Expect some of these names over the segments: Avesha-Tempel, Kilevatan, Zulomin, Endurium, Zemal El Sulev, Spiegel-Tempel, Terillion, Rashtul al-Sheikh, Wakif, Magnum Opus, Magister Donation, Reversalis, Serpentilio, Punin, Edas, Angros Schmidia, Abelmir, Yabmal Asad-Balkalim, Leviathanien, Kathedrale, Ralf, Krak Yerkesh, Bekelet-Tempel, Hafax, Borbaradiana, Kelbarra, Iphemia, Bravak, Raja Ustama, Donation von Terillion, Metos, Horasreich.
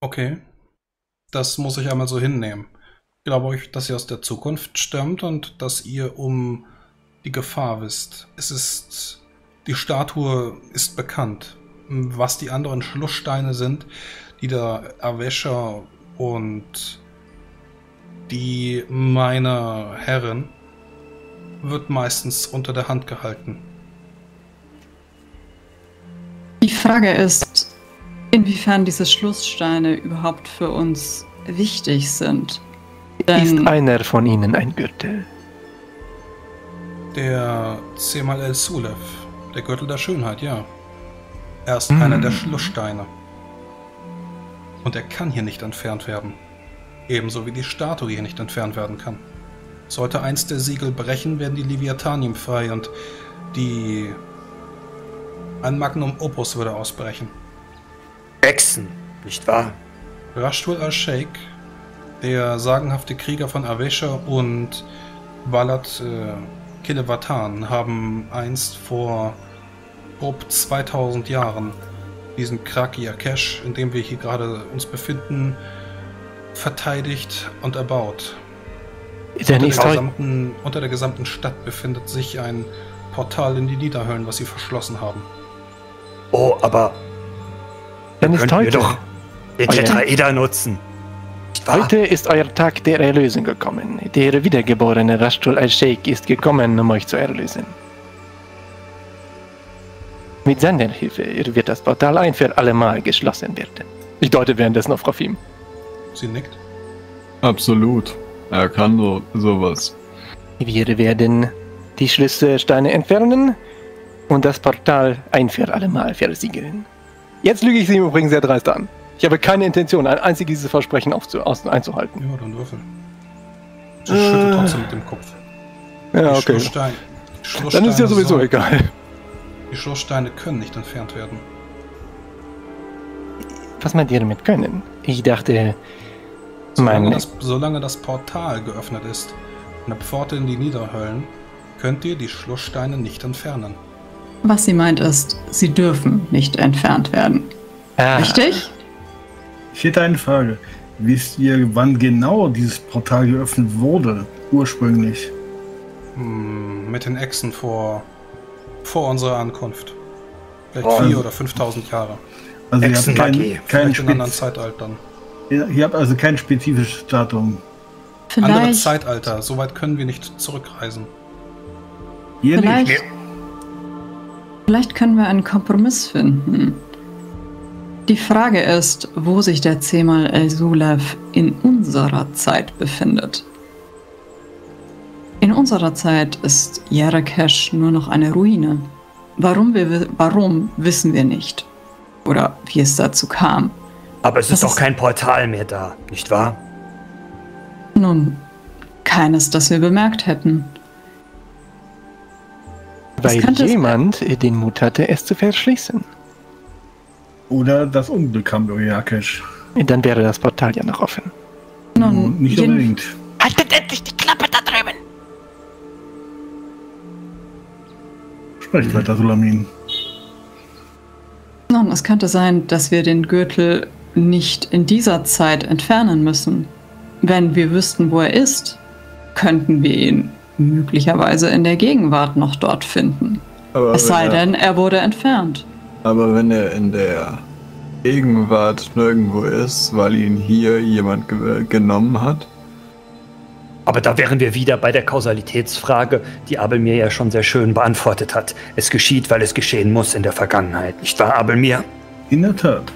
Okay. Das muss ich einmal so hinnehmen. Ich glaube euch, dass ihr aus der Zukunft stammt und dass ihr um die Gefahr wisst. Es ist... Die Statue ist bekannt. Was die anderen Schlusssteine sind, die der Avesha und die meiner Herren, wird meistens unter der Hand gehalten. Die Frage ist, inwiefern diese Schlusssteine überhaupt für uns wichtig sind. Denn ist einer von ihnen ein Gürtel? Der Zemal El Sulev, der Gürtel der Schönheit, ja. Er ist einer der Schlusssteine. Und er kann hier nicht entfernt werden. Ebenso wie die Statue hier nicht entfernt werden kann. Sollte eins der Siegel brechen, werden die Leviathanien frei und die... ein Magnum Opus würde ausbrechen. Hexen, nicht wahr? Rashtul al-Sheikh, der sagenhafte Krieger von Avesha und Balat Kilevatan, haben einst vor grob 2000 Jahren diesen Krak Yerkesh, in dem wir hier gerade uns befinden, verteidigt und erbaut. Unter der gesamten Stadt befindet sich ein Portal in die Niederhöhlen, was sie verschlossen haben. Oh, aber... Dann ist heute... Wir doch den Tetraeder nutzen. Heute ist euer Tag der Erlösung gekommen. Der wiedergeborene Rashtul al-Sheikh ist gekommen, um euch zu erlösen. Mit seiner Hilfe wird das Portal ein für allemal geschlossen werden. Ich deute währenddessen auf Rafim. Sie nickt. Absolut. Er kann sowas. Wir werden die Schlüsselsteine entfernen und das Portal ein für allemal versiegeln. Jetzt lüge ich Sie übrigens sehr dreist an. Ich habe keine Intention, ein einziges Versprechen einzuhalten. Ja, dann würfel. Sie schüttelt trotzdem mit dem Kopf. Ja, die okay. Schlusssteine dann ist ja sowieso egal. Die Schlusssteine können nicht entfernt werden. Was meint ihr damit können? Ich dachte... Solange das Portal geöffnet ist, eine Pforte in die Niederhöhlen, könnt ihr die Schlusssteine nicht entfernen. Was sie meint ist, sie dürfen nicht entfernt werden. Richtig? Ich hätte eine Frage. Wisst ihr, wann genau dieses Portal geöffnet wurde, ursprünglich? Mit den Echsen vor unserer Ankunft. Vielleicht 4.000 oder 5.000 Jahre. Also ihr habt kein anderen Zeitaltern. Ihr habt also kein spezifisches Datum. Vielleicht. Andere Zeitalter, soweit können wir nicht zurückreisen. Hier vielleicht, nicht. Vielleicht können wir einen Kompromiss finden. Die Frage ist, wo sich der Zemal El Sulev in unserer Zeit befindet. In unserer Zeit ist Yerkesh nur noch eine Ruine. Warum, wissen wir nicht. Oder wie es dazu kam. Aber es ist doch kein Portal mehr da, nicht wahr? Nun, keines, das wir bemerkt hätten. Weil jemand den Mut hatte, es zu verschließen. Oder das Unglück kam durch Yerkesh. Dann wäre das Portal ja noch offen. Nun, nicht unbedingt. Haltet endlich die Klappe da drüben! Sprecht weiter, Solamin. Nun, es könnte sein, dass wir den Gürtel nicht in dieser Zeit entfernen müssen. Wenn wir wüssten, wo er ist, könnten wir ihn möglicherweise in der Gegenwart noch dort finden. Aber es sei denn, er wurde entfernt. Aber wenn er in der Gegenwart nirgendwo ist, weil ihn hier jemand genommen hat? Aber da wären wir wieder bei der Kausalitätsfrage, die Abelmir ja schon sehr schön beantwortet hat. Es geschieht, weil es geschehen muss in der Vergangenheit, nicht wahr, Abelmir? In der Tat.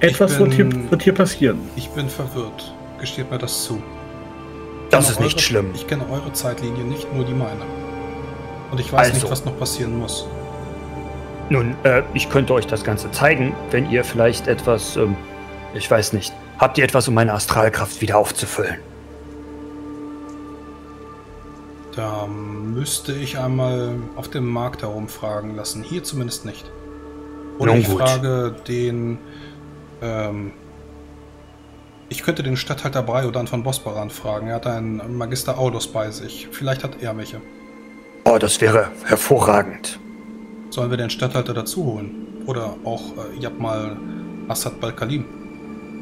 Etwas wird hier passieren. Ich bin verwirrt. Gesteht mir das zu. Das ist nicht schlimm. Ich kenne eure Zeitlinie nicht, nur die meine. Und ich weiß nicht, was noch passieren muss. Nun, ich könnte euch das Ganze zeigen, wenn ihr vielleicht etwas, ich weiß nicht, habt ihr etwas, um meine Astralkraft wieder aufzufüllen? Da müsste ich einmal auf dem Markt herumfragen lassen. Hier zumindest nicht. Oder nun, ich frage den... ich könnte den Statthalter Bryodan von Bosparan fragen. Er hat einen Magister Aulus bei sich. Vielleicht hat er welche. Oh, das wäre hervorragend. Sollen wir den Statthalter dazu holen? Oder auch Yabmal Asad-Balkalim?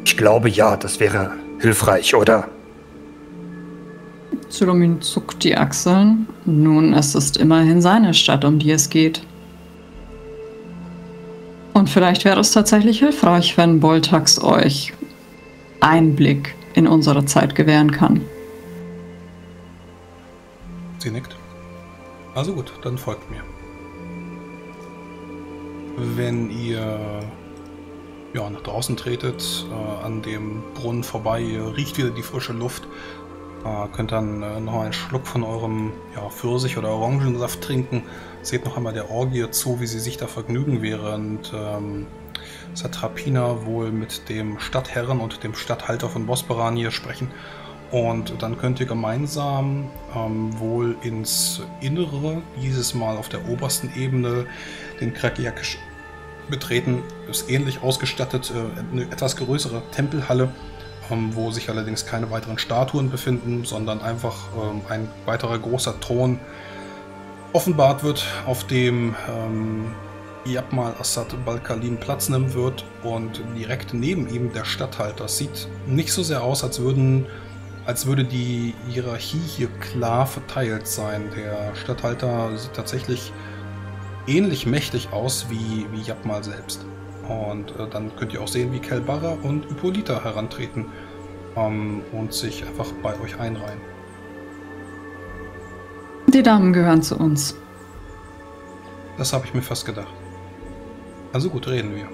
Ich glaube ja, das wäre hilfreich, oder? Zulomin zuckt die Achseln. Nun, es ist immerhin seine Stadt, um die es geht. Und vielleicht wäre es tatsächlich hilfreich, wenn Boltax euch Einblick in unsere Zeit gewähren kann. Sie nickt. Also gut, dann folgt mir. Wenn ihr ja, nach draußen tretet, an dem Brunnen vorbei, ihr riecht wieder die frische Luft, könnt dann noch einen Schluck von eurem Pfirsich- oder Orangensaft trinken. Seht noch einmal der Orgie zu, wie sie sich da vergnügen, während Satrapina wohl mit dem Stadtherren und dem Stadthalter von Bosparan hier sprechen. Und dann könnt ihr gemeinsam wohl ins Innere, dieses Mal auf der obersten Ebene, den Krak Yerkesh betreten. Ist ähnlich ausgestattet, eine etwas größere Tempelhalle, wo sich allerdings keine weiteren Statuen befinden, sondern einfach ein weiterer großer Thron offenbart wird, auf dem Yabmal Asad-Balkalim Platz nehmen wird. Und direkt neben ihm der Statthalter. Sieht nicht so sehr aus, als würde die Hierarchie hier klar verteilt sein. Der Statthalter sieht tatsächlich ähnlich mächtig aus wie Yabmal selbst. Und dann könnt ihr auch sehen, wie Kelbarra und Hypolita herantreten und sich einfach bei euch einreihen. Die Damen gehören zu uns. Das habe ich mir fast gedacht. Also gut, reden wir.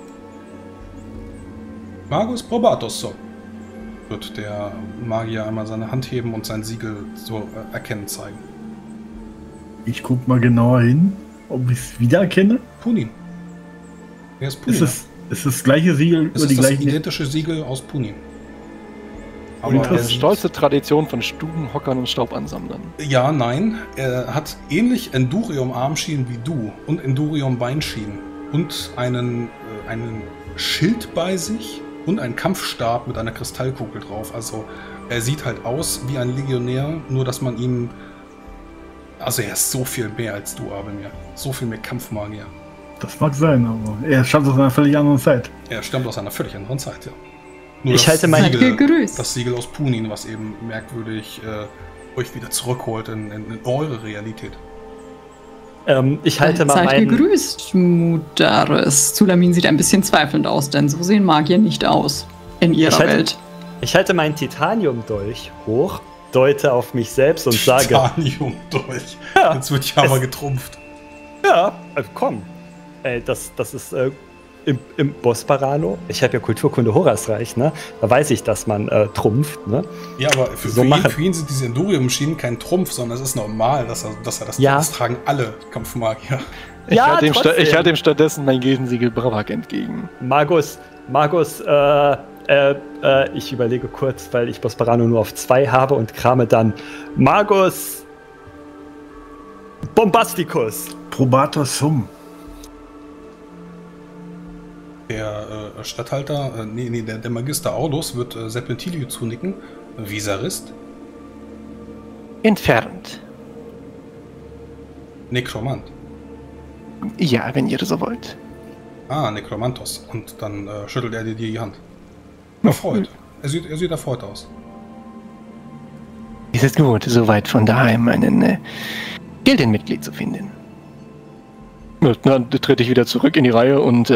Magus probatus so. Wird der Magier einmal seine Hand heben und sein Siegel so erkennen zeigen. Ich guck mal genauer hin, ob ich es wiedererkenne. Punin. Er ist Punin. Ist das gleiche Siegel? Es ist das identische Siegel aus Punin. Aber das ist stolze Tradition von Stubenhockern und Staubansammlern. Ja, nein. Er hat ähnlich Endurium-Armschienen wie du und Endurium-Beinschienen und einen Schild bei sich. Und ein Kampfstab mit einer Kristallkugel drauf. Also er sieht halt aus wie ein Legionär, nur dass man ihm... Also er ist so viel mehr als du, Abelmir. So viel mehr Kampfmagier. Das mag sein, aber er stammt aus einer völlig anderen Zeit. Er stammt aus einer völlig anderen Zeit, ja. Nur ich halte mein Siegel, das Siegel aus Punin, was eben merkwürdig euch wieder zurückholt in eure Realität. Ich halte mal meinen... Seid gegrüßt, Mudaris. Solamin sieht ein bisschen zweifelnd aus, denn so sehen Magier nicht aus in ihrer Welt. Ich halte meinen Titaniumdolch hoch, deute auf mich selbst und sage... Titaniumdolch? Ja, jetzt wird ja aber getrumpft. Ja, komm. Das ist im Bosparano. Ich habe ja Kulturkunde Horasreich, ne? Da weiß ich, dass man trumpft, ne? Ja, aber für ihn sind diese Endurium-Schienen kein Trumpf, sondern es ist normal, dass er das ja. Das tragen alle Kampfmagier. Ja, ich halte ihm stattdessen mein Gildensiegel Bravak entgegen. Magus, ich überlege kurz, weil ich Bosparano nur auf 2 habe und krame dann Magus Bombasticus. Probator Sum. Der Statthalter, der Magister Aulus wird Serpentilio zunicken. Visarist. Entfernt. Necromant. Ja, wenn ihr so wollt. Ah, Necromantos. Und dann schüttelt er dir die Hand. Erfreut. Er sieht erfreut aus. Es ist gewohnt, so weit von daheim einen Gildenmitglied zu finden. Na, dann trete ich wieder zurück in die Reihe und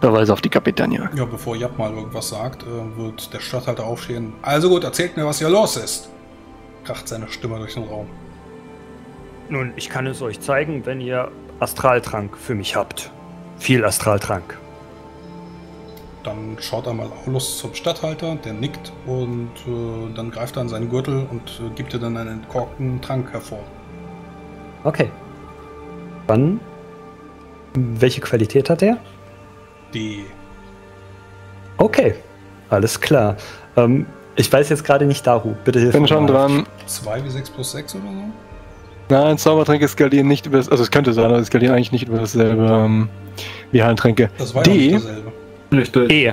Verweise auf die Kapitania. Ja, bevor Yabmal irgendwas sagt, wird der Statthalter aufstehen. Also gut, erzählt mir, was hier los ist. Kracht seine Stimme durch den Raum. Nun, ich kann es euch zeigen, wenn ihr Astraltrank für mich habt. Viel Astraltrank. Dann schaut einmal Aulus zum Statthalter, der nickt und dann greift er an seinen Gürtel und gibt dir dann einen entkorkten Trank hervor. Okay. Dann, welche Qualität hat er? Die. Okay, alles klar. Ich weiß jetzt gerade nicht, Daru. Bitte hilf mir. Bin schon dran. 2W6 + 6 oder so? Nein, Zaubertränke skalieren nicht über das. Also, es könnte sein, aber es skalieren eigentlich nicht über dasselbe wie Heiltränke. Das war ja nicht dasselbe. Richtig. E.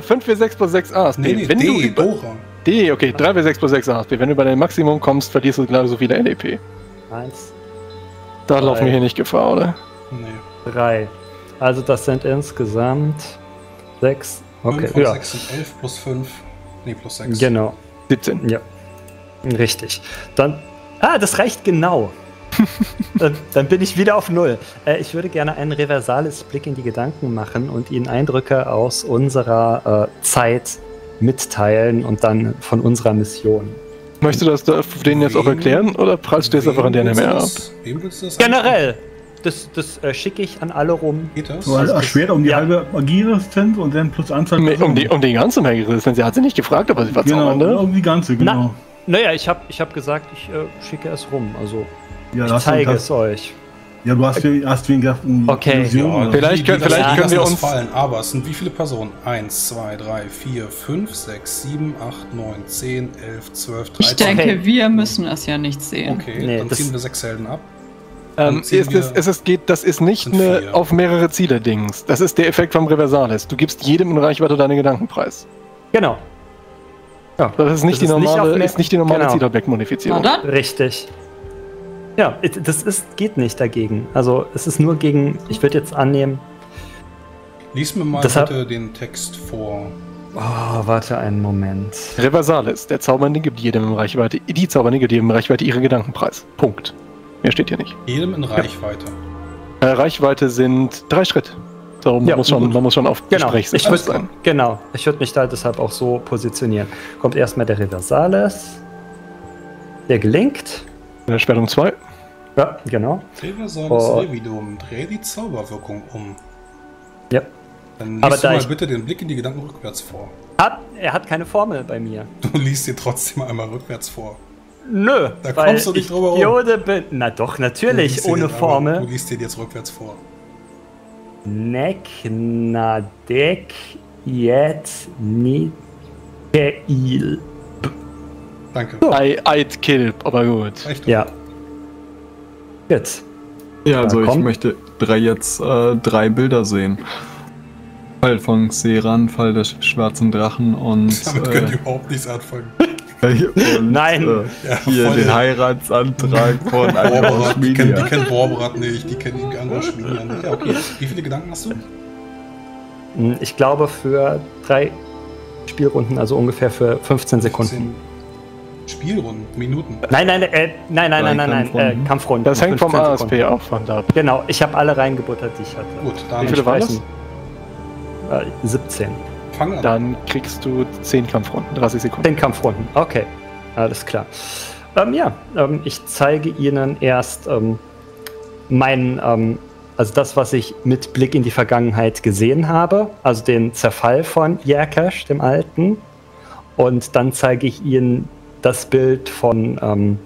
5W6 + 6 ASP. Nee, wenn D, du über, D, okay, 3W6 + 6 ASP. Wenn du bei deinem Maximum kommst, verlierst du gerade so viele LEP. Eins. Da laufen wir hier nicht Gefahr, oder? Nee. 3. Also das sind insgesamt 6. Okay, 5 ja. 6 sind 11 plus 5. Nee, plus 6. Genau. 17. Ja. Richtig. Dann. Ah, das reicht genau. Dann bin ich wieder auf 0. Ich würde gerne einen reversales Blick in die Gedanken machen und Ihnen Eindrücke aus unserer Zeit mitteilen und dann von unserer Mission. Möchtest du das denen jetzt auch erklären oder prallst du jetzt einfach an denen mehr ab? Wem willst du das generell! Das schicke ich an alle rum. Geht das? Also erschwert um die halbe Magieresistenz und dann plus Anzahl. Nee, um die ganze Magieresistenz. Er hat sie nicht gefragt, aber sie war zaubern, ne? Um die ganze, genau. Naja, ich hab gesagt, ich schicke es rum. Also, ja, ich zeige es euch. Ja, du hast wegen gedacht, okay. Ja, vielleicht können wir uns fallen, aber es sind wie viele Personen? 1, 2, 3, 4, 5, 6, 7, 8, 9, 10, 11, 12, 13. Ich denke, okay, wir müssen das ja nicht sehen. Okay, nee, dann ziehen wir 6 Helden ab. Das ist nicht eine auf mehrere Ziele Dings. Das ist der Effekt vom Reversales. Du gibst jedem in Reichweite deine Gedanken preis. Genau. Ja, das ist nicht die normale genau. Zielobjektmodifizierung. Richtig. Ja, das geht nicht dagegen. Also es ist nur gegen, ich würde jetzt annehmen. Lies mir mal bitte den Text vor. Oh, warte einen Moment. Reversalis, der Zaubernde gibt jedem in Reichweite, die Zaubernde gibt jedem in Reichweite ihre Gedankenpreis. Punkt. Mehr steht hier nicht. Jedem in Reichweite. Ja. Reichweite sind 3 Schritt. Darum man muss schon auf Gespräch sein. Genau, ich würde mich da deshalb auch so positionieren. Kommt erstmal der Reversalis. Der gelingt. In der Sperrung 2. Ja, genau. Dreh die Zauberwirkung um. Ja. Dann liest du mal bitte den Blick in die Gedanken rückwärts vor. Er hat keine Formel bei mir. Du liest dir trotzdem einmal rückwärts vor. Nö, da kommst du nicht drüber rum. Na doch, natürlich, ohne Formel. Du liest dir jetzt rückwärts vor. Neknadek jetzt nicht geil. Danke. So. I'd kill, aber gut. Echt? Ja. Jetzt. Ja, also ich möchte drei Bilder sehen. Fall von Seran, Fall des schwarzen Drachen und... Damit könnt ihr überhaupt nichts anfangen. Und, nein! Hier den Heiratsantrag von Angros Schmidia. Die kennt Borbarat nicht, die kennt Angros Schmidia nicht. Ja, okay. Wie viele Gedanken hast du? Ich glaube für 3 Spielrunden, also ungefähr für 15 Sekunden. 15. Spielrunden, Minuten. Nein, Kampfrunden. Das hängt vom ASP-Aufwand ab. Genau, ich habe alle reingebuttert, die ich hatte. Gut, dann wie viele waren das? 17. Fang an. Dann kriegst du 10 Kampfrunden, 30 Sekunden. 10 Kampfrunden, okay. Alles klar. Ich zeige Ihnen erst also das, was ich mit Blick in die Vergangenheit gesehen habe, also den Zerfall von Yerkesh, dem Alten. Und dann zeige ich Ihnen das Bild von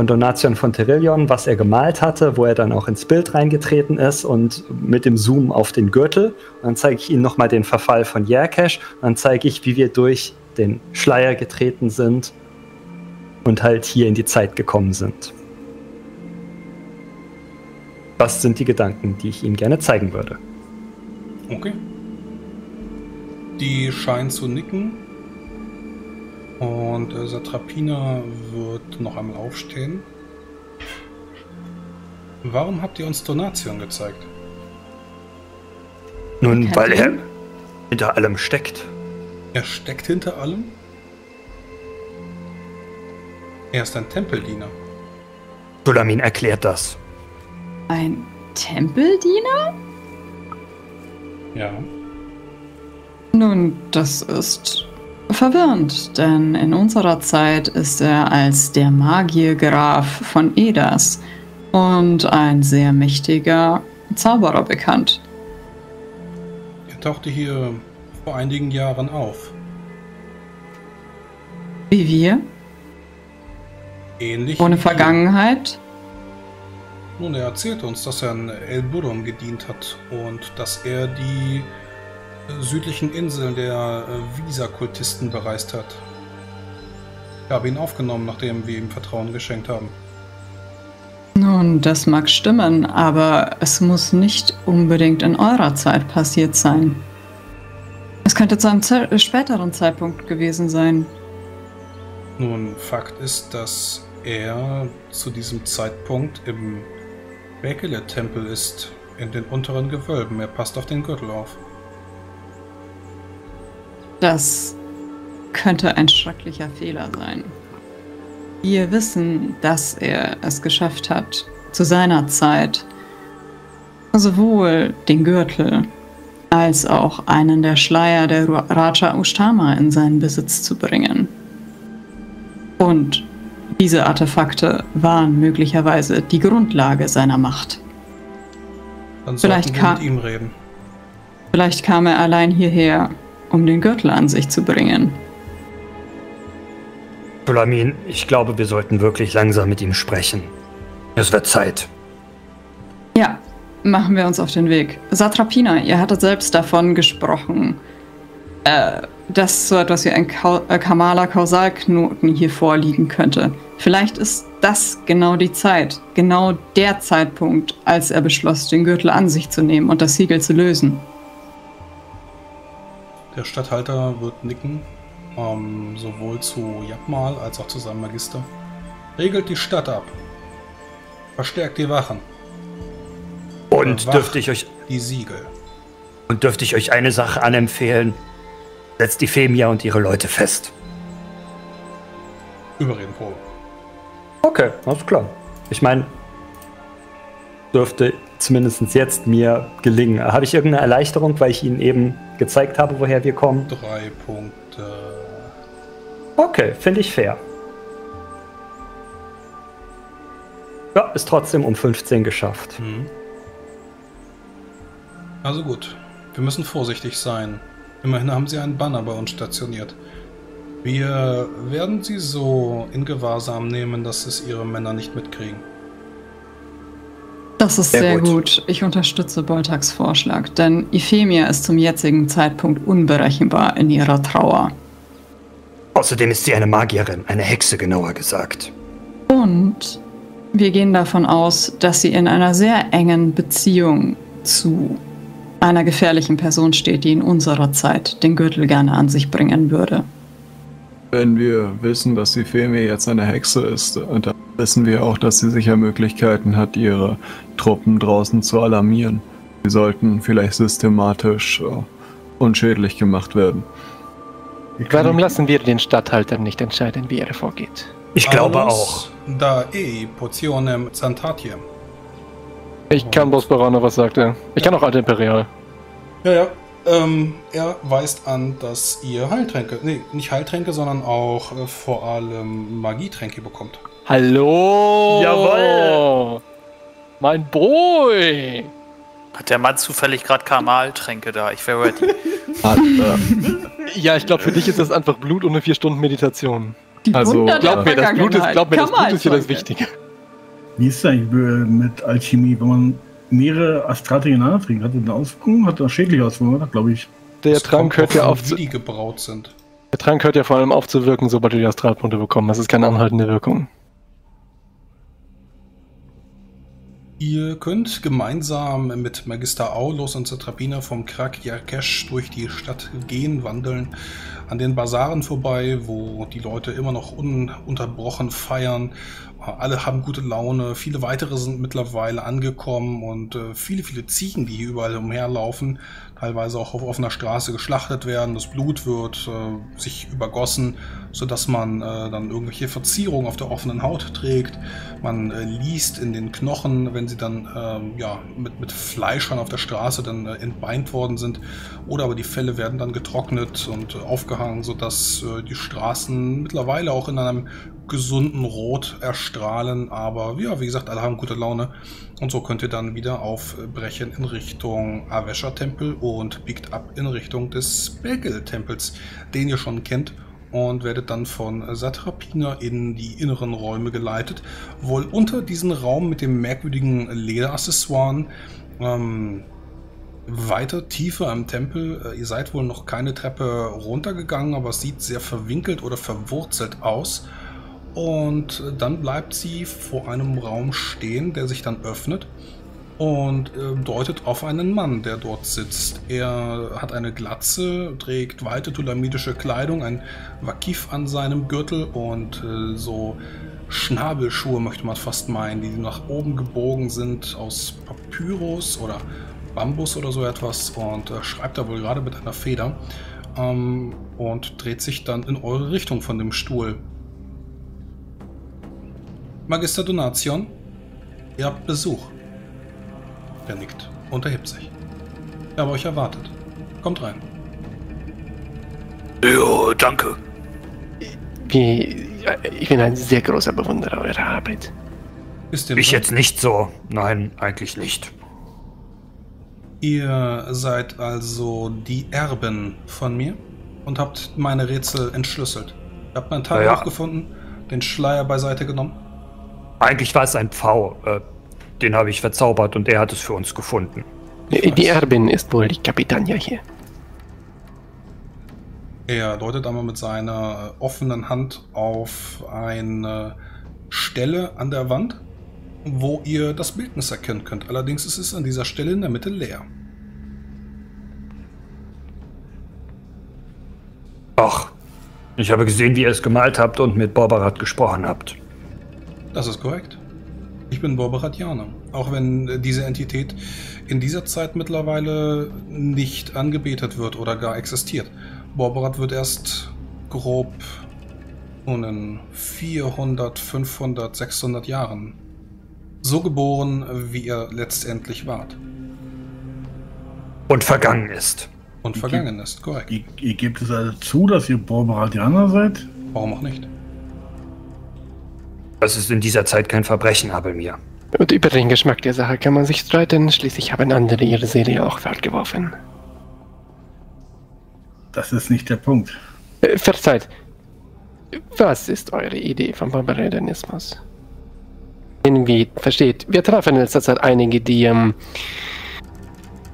Donation von Terillion, was er gemalt hatte, wo er dann auch ins Bild reingetreten ist und mit dem Zoom auf den Gürtel. Und dann zeige ich Ihnen nochmal den Verfall von Yerkesh. Dann zeige ich, wie wir durch den Schleier getreten sind und halt hier in die Zeit gekommen sind. Das sind die Gedanken, die ich Ihnen gerne zeigen würde. Okay. Die scheinen zu nicken. Und Satrapina wird noch einmal aufstehen. Warum habt ihr uns Donation gezeigt? Nun, weil er hinter allem steckt. Er steckt hinter allem? Er ist ein Tempeldiener. Solamin erklärt das. Ein Tempeldiener? Ja. Nun, das ist... verwirrend, denn in unserer Zeit ist er als der Magiergraf von Edas und ein sehr mächtiger Zauberer bekannt. Er tauchte hier vor einigen Jahren auf. Wie wir? Ähnlich. Ohne Vergangenheit? Nun, er erzählte uns, dass er in Elburum gedient hat und dass er die südlichen Inseln der Visa-Kultisten bereist hat. Ich habe ihn aufgenommen, nachdem wir ihm Vertrauen geschenkt haben. Nun, das mag stimmen, aber es muss nicht unbedingt in eurer Zeit passiert sein. Es könnte zu einem späteren Zeitpunkt gewesen sein. Nun, Fakt ist, dass er zu diesem Zeitpunkt im Bekelet-Tempel ist in den unteren Gewölben. Er passt auf den Gürtel auf. Das könnte ein schrecklicher Fehler sein. Wir wissen, dass er es geschafft hat, zu seiner Zeit sowohl den Gürtel als auch einen der Schleier der Raja Ustama in seinen Besitz zu bringen. Und diese Artefakte waren möglicherweise die Grundlage seiner Macht. Dann sollten wir mit ihm reden. Vielleicht kam er allein hierher, um den Gürtel an sich zu bringen. Solamin, ich glaube, wir sollten wirklich langsam mit ihm sprechen. Es wird Zeit. Ja, machen wir uns auf den Weg. Satrapina, ihr hattet selbst davon gesprochen, dass so etwas wie ein kamaler Kausalknoten hier vorliegen könnte. Vielleicht ist das genau die Zeit, genau der Zeitpunkt, als er beschloss, den Gürtel an sich zu nehmen und das Siegel zu lösen. Der Statthalter wird nicken, sowohl zu Yabmal als auch zu seinem Magister. Regelt die Stadt ab. Verstärkt die Wachen. Und dürfte ich euch die Siegel. Und dürfte ich euch eine Sache anempfehlen? Setzt die Femia und ihre Leute fest. Überredenprobe. Okay, alles klar. Ich meine, dürfte zumindest jetzt mir gelingen. Habe ich irgendeine Erleichterung, weil ich ihnen eben gezeigt habe, woher wir kommen? 3 Punkte. Okay, finde ich fair. Ja, ist trotzdem um 15 geschafft. Mhm. Also gut, wir müssen vorsichtig sein. Immerhin haben sie einen Banner bei uns stationiert. Wir werden sie so in Gewahrsam nehmen, dass es ihre Männer nicht mitkriegen. Das ist sehr gut. Ich unterstütze Boltaks Vorschlag, denn Iphemia ist zum jetzigen Zeitpunkt unberechenbar in ihrer Trauer. Außerdem ist sie eine Magierin, eine Hexe genauer gesagt. Und wir gehen davon aus, dass sie in einer sehr engen Beziehung zu einer gefährlichen Person steht, die in unserer Zeit den Gürtel gerne an sich bringen würde. Wenn wir wissen, dass die Iphemia jetzt eine Hexe ist, und dann wissen wir auch, dass sie sicher Möglichkeiten hat, ihre Truppen draußen zu alarmieren. Sie sollten vielleicht systematisch unschädlich gemacht werden. Warum lassen wir den Statthalter nicht entscheiden, wie er vorgeht? Ich glaube auch. Da potionem Zantatiem. Ich kann Bosparan, was sagt er? Ich kann auch Alt Imperial. Ja. Er weist an, dass ihr Heiltränke, nee, nicht Heiltränke, sondern auch vor allem Magietränke bekommt. Hallo! Jawohl! Mein Boy! Hat der Mann zufällig gerade Kamaltränke da? Ich wäre ready. Ja, ich glaube, für dich ist das einfach Blut und eine 4 Stunden Meditation. Also, glaub mir, das Blut ist hier das Wichtige. Wie ist das eigentlich mit Alchemie, wenn man mehrere Astrate Genana trinkt? Hat das eine Auswirkung? Hat das schädliche Auswirkungen, glaube ich. Der Trank hört ja auf, wie die gebraut sind. Der Trank hört ja vor allem auf zu wirken, sobald du die Astralpunkte bekommst. Das ist keine anhaltende Wirkung. Ihr könnt gemeinsam mit Magister Aulus und Satrapina vom Krak Yerkesh durch die Stadt gehen, wandeln, an den Basaren vorbei, wo die Leute immer noch ununterbrochen feiern. Alle haben gute Laune, viele weitere sind mittlerweile angekommen und viele Ziegen, die hier überall umherlaufen, teilweise auch auf offener Straße geschlachtet werden. Das Blut wird sich übergossen, sodass man dann irgendwelche Verzierungen auf der offenen Haut trägt. Man liest in den Knochen, wenn sie dann mit Fleischern auf der Straße dann entbeint worden sind, oder aber die Felle werden dann getrocknet und aufgehangen, sodass die Straßen mittlerweile auch in einem gesunden Rot erstrahlen, aber ja, wie gesagt, alle haben gute Laune und so könnt ihr dann wieder aufbrechen in Richtung Avesha-Tempel und biegt ab in Richtung des Spiegel-Tempels, den ihr schon kennt, und werdet dann von Satrapina in die inneren Räume geleitet, wohl unter diesen Raum mit dem merkwürdigen Lederaccessoire weiter tiefer am Tempel. Ihr seid wohl noch keine Treppe runtergegangen, aber es sieht sehr verwinkelt oder verwurzelt aus. Und dann bleibt sie vor einem Raum stehen, der sich dann öffnet und deutet auf einen Mann, der dort sitzt. Er hat eine Glatze, trägt weite tulamidische Kleidung, ein Wakif an seinem Gürtel und so Schnabelschuhe, möchte man fast meinen, die nach oben gebogen sind aus Papyrus oder Bambus oder so etwas, und schreibt da wohl gerade mit einer Feder und dreht sich dann in eure Richtung von dem Stuhl. Magister Donation, ihr habt Besuch. Er nickt und erhebt sich. Er habe euch erwartet. Kommt rein. Ja, danke. Ich bin ein sehr großer Bewunderer eurer Arbeit. Ist ich jetzt nicht so. Nein, eigentlich nicht. Ihr seid also die Erben von mir und habt meine Rätsel entschlüsselt. Ihr habt mein Tagebuch gefunden, den Schleier beiseite genommen. Eigentlich war es ein Pfau. Den habe ich verzaubert und er hat es für uns gefunden. Die Erbin ist wohl die Kapitania hier. Er deutet einmal mit seiner offenen Hand auf eine Stelle an der Wand, wo ihr das Bildnis erkennen könnt. Allerdings ist es an dieser Stelle in der Mitte leer. Ach, ich habe gesehen, wie ihr es gemalt habt und mit Borbarat gesprochen habt. Das ist korrekt. Ich bin Borbaradiana, auch wenn diese Entität in dieser Zeit mittlerweile nicht angebetet wird oder gar existiert. Borbarat wird erst grob in 400, 500, 600 Jahren so geboren, wie er letztendlich ward. Und vergangen ist. Und vergangen ist, korrekt. Ihr gebt es also zu, dass ihr Borbaradianer seid? Warum auch nicht? Das ist in dieser Zeit kein Verbrechen, Abelmir. Und über den Geschmack der Sache kann man sich streiten, schließlich haben andere ihre Seele auch fortgeworfen. Das ist nicht der Punkt. Verzeiht. Was ist eure Idee vom Barbaradianismus? Irgendwie, versteht, wir trafen in letzter Zeit einige, die,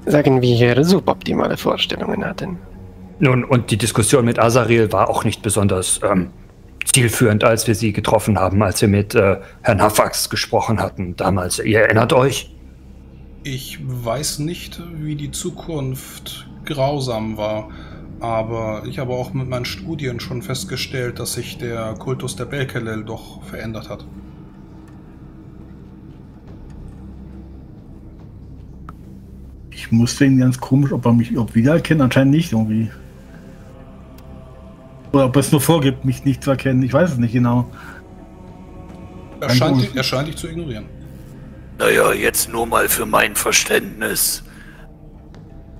sagen wir, suboptimale Vorstellungen hatten. Nun, und die Diskussion mit Azaril war auch nicht besonders zielführend, als wir sie getroffen haben, als wir mit Herrn Hafax gesprochen hatten damals. Ihr erinnert euch? Ich weiß nicht, wie die Zukunft grausam war. Aber ich habe auch mit meinen Studien schon festgestellt, dass sich der Kultus der Belkelel doch verändert hat. Ich musste ihn ganz komisch, ob er mich wiedererkennt, anscheinend nicht irgendwie. Oder ob er es nur vorgibt, mich nicht zu erkennen, ich weiß es nicht genau. Er scheint dich zu ignorieren. Naja, jetzt nur mal für mein Verständnis.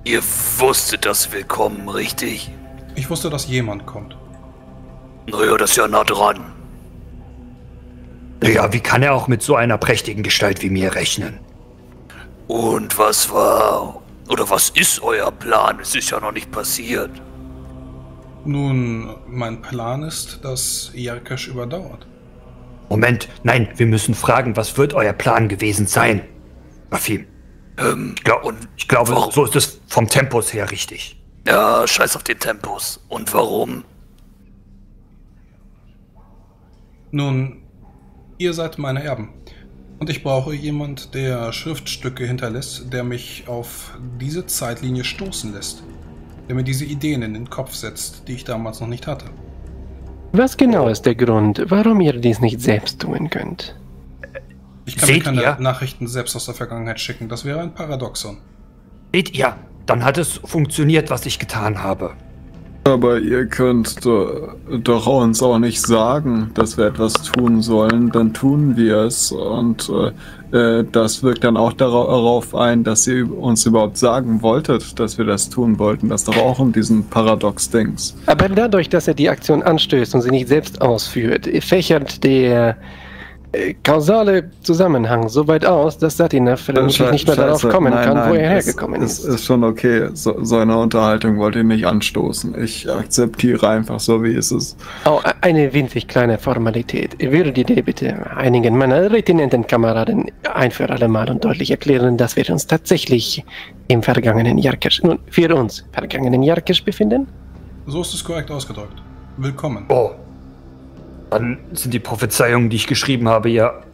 Ihr wusstet, dass wir kommen, richtig? Ich wusste, dass jemand kommt. Naja, das ist ja nah dran. Ja, wie kann er auch mit so einer prächtigen Gestalt wie mir rechnen? Und was war... oder was ist euer Plan? Es ist ja noch nicht passiert. Nun, mein Plan ist, dass Yerkesh überdauert. Moment, nein, wir müssen fragen, was wird euer Plan gewesen sein? Afim. Ich glaube, so ist es vom Tempus her richtig. Ja, scheiß auf den Tempus. Und warum? Nun, ihr seid meine Erben. Und ich brauche jemanden, der Schriftstücke hinterlässt, der mich auf diese Zeitlinie stoßen lässt. Der mir diese Ideen in den Kopf setzt, die ich damals noch nicht hatte. Was genau ist der Grund, warum ihr dies nicht selbst tun könnt? Ich kann mir keine Nachrichten selbst aus der Vergangenheit schicken. Das wäre ein Paradoxon. Seht ihr? Dann hat es funktioniert, was ich getan habe. Aber ihr könnt doch uns auch nicht sagen, dass wir etwas tun sollen. Dann tun wir es. Und das wirkt dann auch darauf ein, dass ihr uns überhaupt sagen wolltet, dass wir das tun wollten. Das doch auch in diesem Paradox-Dings. Aber dadurch, dass er die Aktion anstößt und sie nicht selbst ausführt, fächert der... kausale Zusammenhang so weit aus, dass Satina vermutlich nicht mehr darauf kommen kann, wo er hergekommen ist. Das ist schon okay. So eine Unterhaltung wollte ich nicht anstoßen. Ich akzeptiere einfach so, wie es ist. Oh, eine winzig kleine Formalität. Würdet ihr bitte einigen meiner retinenten Kameraden ein für alle Mal und deutlich erklären, dass wir uns tatsächlich im vergangenen Yerkesh, nun für uns vergangenen Yerkesh befinden? So ist es korrekt ausgedrückt. Willkommen. Oh. Dann sind die Prophezeiungen, die ich geschrieben habe, ja